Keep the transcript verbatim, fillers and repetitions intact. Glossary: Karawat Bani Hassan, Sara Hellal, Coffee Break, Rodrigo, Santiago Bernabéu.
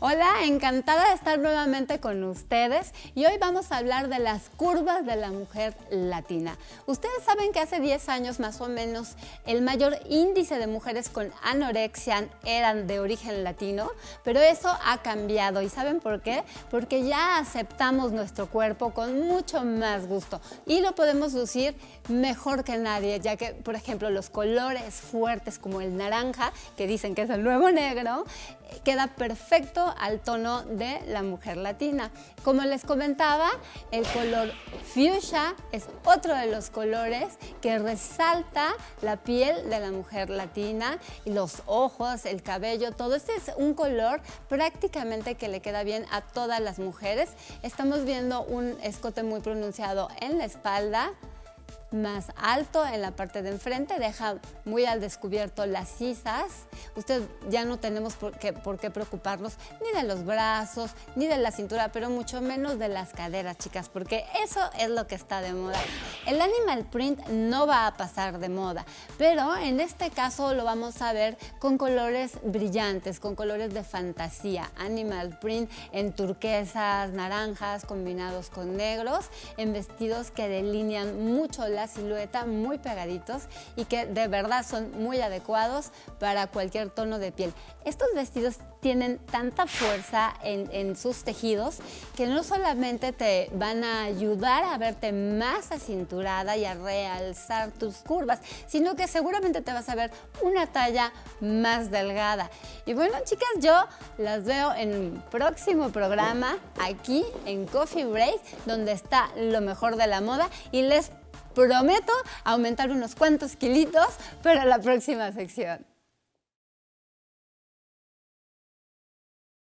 Hola, encantada de estar nuevamente con ustedes y hoy vamos a hablar de las curvas de la mujer latina. Ustedes saben que hace diez años más o menos el mayor índice de mujeres con anorexia eran de origen latino, pero eso ha cambiado. ¿Y saben por qué? Porque ya aceptamos nuestro cuerpo con mucho más gusto y lo podemos lucir mejor que nadie, ya que, por ejemplo, los colores fuertes como el naranja, que dicen que es el nuevo negro, queda perfecto al tono de la mujer latina. Como les comentaba, el color fucsia es otro de los colores que resalta la piel de la mujer latina, y los ojos, el cabello, todo este es un color prácticamente que le queda bien a todas las mujeres. Estamos viendo un escote muy pronunciado en la espalda, más alto en la parte de enfrente, deja muy al descubierto las sisas. Usted ya no tenemos por qué, por qué preocuparnos ni de los brazos, ni de la cintura, pero mucho menos de las caderas, chicas, porque eso es lo que está de moda. El animal print no va a pasar de moda, pero en este caso lo vamos a ver con colores brillantes, con colores de fantasía. Animal print en turquesas, naranjas, combinados con negros, en vestidos que delinean mucho la silueta, muy pegaditos y que de verdad son muy adecuados para cualquier tono de piel. Estos vestidos tienen tanta fuerza en, en sus tejidos que no solamente te van a ayudar a verte más acinturada y a realzar tus curvas, sino que seguramente te vas a ver una talla más delgada. Y bueno, chicas, yo las veo en el próximo programa aquí en Coffee Break, donde está lo mejor de la moda, y les prometo aumentar unos cuantos kilitos para la próxima sección.